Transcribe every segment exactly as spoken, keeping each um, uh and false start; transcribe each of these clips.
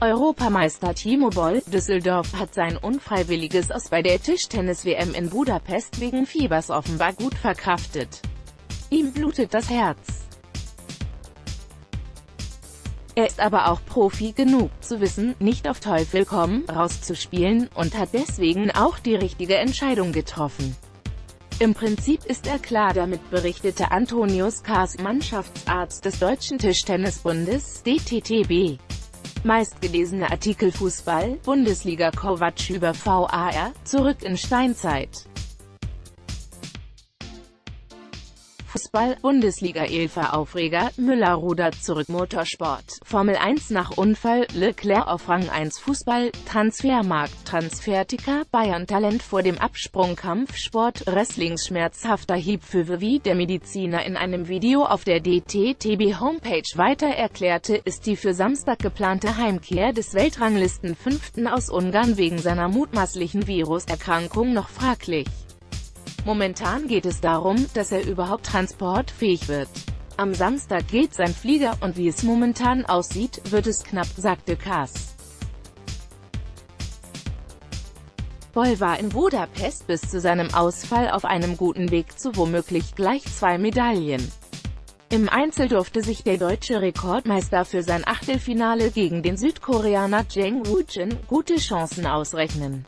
Europameister Timo Boll, Düsseldorf hat sein unfreiwilliges Aus bei der Tischtennis-W M in Budapest wegen Fiebers offenbar gut verkraftet. Ihm blutet das Herz. Er ist aber auch Profi genug, zu wissen, nicht auf Teufel komm, rauszuspielen, und hat deswegen auch die richtige Entscheidung getroffen. Im Prinzip ist er klar damit, berichtete Antonius Kaas, Mannschaftsarzt des Deutschen Tischtennisbundes, D T T B. Meistgelesene Artikel: Fußball, Bundesliga, Kovac über V A R, zurück in Steinzeit. Fußball, Bundesliga, Elfer Aufreger, Müller rudert zurück. Motorsport, Formel eins nach Unfall, Leclerc auf Rang eins. Fußball, Transfermarkt, Transferticker, Bayern Talent vor dem Absprung. Kampfsport, Wrestlings schmerzhafter Hieb für Vivi. Der Mediziner in einem Video auf der D T T B-Homepage weiter erklärte, ist die für Samstag geplante Heimkehr des Weltranglisten Fünften aus Ungarn wegen seiner mutmaßlichen Viruserkrankung noch fraglich. Momentan geht es darum, dass er überhaupt transportfähig wird. Am Samstag geht sein Flieger, und wie es momentan aussieht, wird es knapp, sagte Kaas. Boll war in Budapest bis zu seinem Ausfall auf einem guten Weg zu womöglich gleich zwei Medaillen. Im Einzel durfte sich der deutsche Rekordmeister für sein Achtelfinale gegen den Südkoreaner Jang Woo-jin gute Chancen ausrechnen.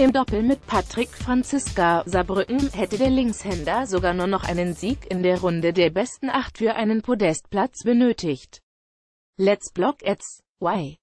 Im Doppel mit Patrick Franziska, Saarbrücken, hätte der Linkshänder sogar nur noch einen Sieg in der Runde der besten Acht für einen Podestplatz benötigt. Let's block ads. Why?